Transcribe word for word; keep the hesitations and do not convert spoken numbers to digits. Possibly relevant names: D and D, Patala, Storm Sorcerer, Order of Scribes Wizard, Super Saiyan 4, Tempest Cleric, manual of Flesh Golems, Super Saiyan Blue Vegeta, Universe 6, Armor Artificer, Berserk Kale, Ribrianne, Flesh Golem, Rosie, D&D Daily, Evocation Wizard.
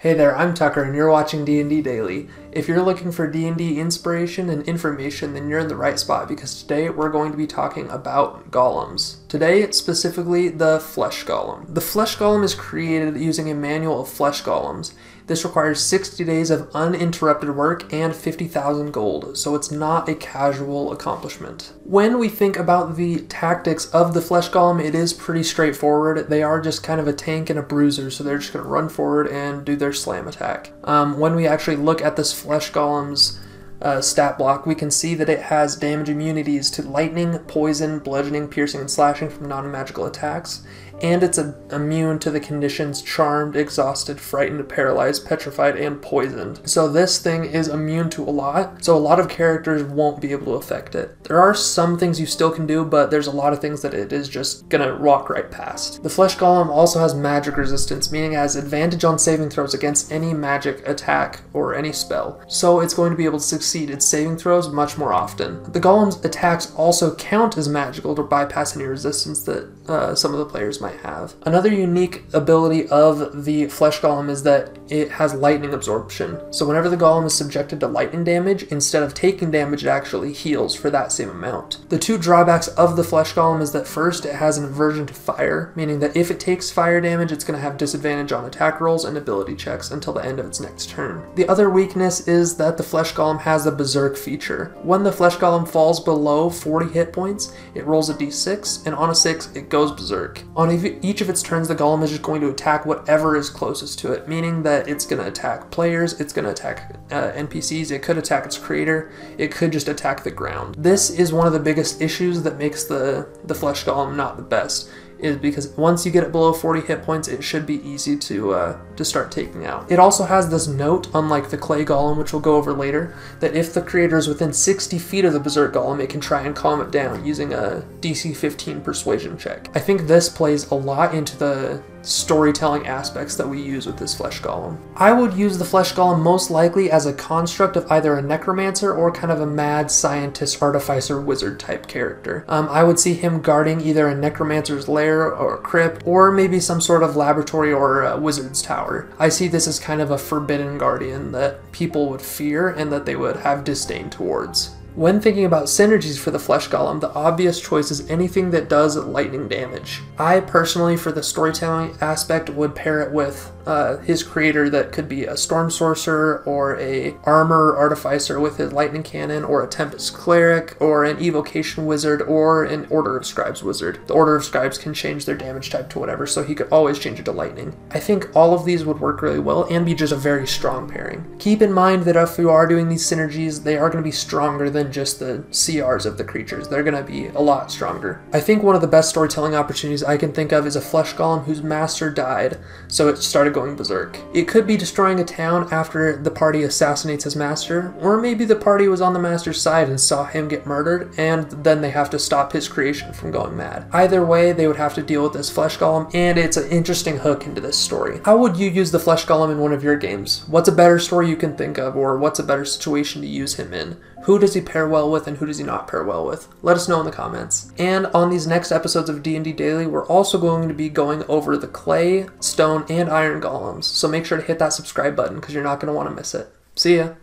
Hey there, I'm Tucker and you're watching D and D Daily. If you're looking for D and D inspiration and information, then you're in the right spot because today we're going to be talking about golems. Today, it's specifically the Flesh Golem. The Flesh Golem is created using a manual of Flesh Golems. This requires sixty days of uninterrupted work and fifty thousand gold, so it's not a casual accomplishment. When we think about the tactics of the Flesh Golem, it is pretty straightforward. They are just kind of a tank and a bruiser, so they're just going to run forward and do their slam attack. Um, when we actually look at this Flesh Golem's Uh, stat block, we can see that it has damage immunities to lightning, poison, bludgeoning, piercing, and slashing from non-magical attacks, and it's a, immune to the conditions charmed, exhausted, frightened, paralyzed, petrified, and poisoned. So this thing is immune to a lot, so a lot of characters won't be able to affect it. There are some things you still can do, but there's a lot of things that it is just gonna walk right past. The Flesh Golem also has magic resistance, meaning it has advantage on saving throws against any magic attack or any spell, so it's going to be able to succeed its saving throws much more often. The Golem's attacks also count as magical to bypass any resistance that uh, some of the players might have. Another unique ability of the Flesh Golem is that it has lightning absorption. So whenever the Golem is subjected to lightning damage, instead of taking damage, it actually heals for that same amount. The two drawbacks of the Flesh Golem is that first, it has an aversion to fire, meaning that if it takes fire damage, it's going to have disadvantage on attack rolls and ability checks until the end of its next turn. The other weakness is that the Flesh Golem has the Berserk feature. When the Flesh Golem falls below forty hit points, it rolls a d six, and on a six, it goes Berserk. On a each of its turns, the Golem is just going to attack whatever is closest to it, meaning that it's going to attack players, it's going to attack uh, N P Cs, it could attack its creator, it could just attack the ground. This is one of the biggest issues that makes the, the Flesh Golem not the best, is because once you get it below forty hit points, it should be easy to uh, to start taking out. It also has this note, unlike the Clay Golem, which we'll go over later, that if the creator is within sixty feet of the Berserk Golem, it can try and calm it down using a D C fifteen persuasion check. I think this plays a lot into the storytelling aspects that we use with this Flesh Golem. I would use the Flesh Golem most likely as a construct of either a necromancer or kind of a mad scientist, artificer, wizard type character. Um, I would see him guarding either a necromancer's lair or crypt, or maybe some sort of laboratory or a wizard's tower. I see this as kind of a forbidden guardian that people would fear and that they would have disdain towards. When thinking about synergies for the Flesh Golem, the obvious choice is anything that does lightning damage. I personally, for the storytelling aspect, would pair it with uh, his creator that could be a Storm Sorcerer or a Armor Artificer with his lightning cannon, or a Tempest Cleric, or an Evocation Wizard, or an Order of Scribes Wizard. The Order of Scribes can change their damage type to whatever, so he could always change it to lightning. I think all of these would work really well and be just a very strong pairing. Keep in mind that if you are doing these synergies, they are going to be stronger than just the C Rs of the creatures. They're going to be a lot stronger. I think one of the best storytelling opportunities I can think of is a Flesh Golem whose master died, so it started going berserk. It could be destroying a town after the party assassinates his master, or maybe the party was on the master's side and saw him get murdered, and then they have to stop his creation from going mad. Either way, they would have to deal with this Flesh Golem, and it's an interesting hook into this story. How would you use the Flesh Golem in one of your games? What's a better story you can think of, or what's a better situation to use him in? Who does he pair well with and who does he not pair well with? Let us know in the comments. And on these next episodes of D and D Daily, we're also going to be going over the clay, stone, and iron golems. So make sure to hit that subscribe button because you're not going to want to miss it. See ya!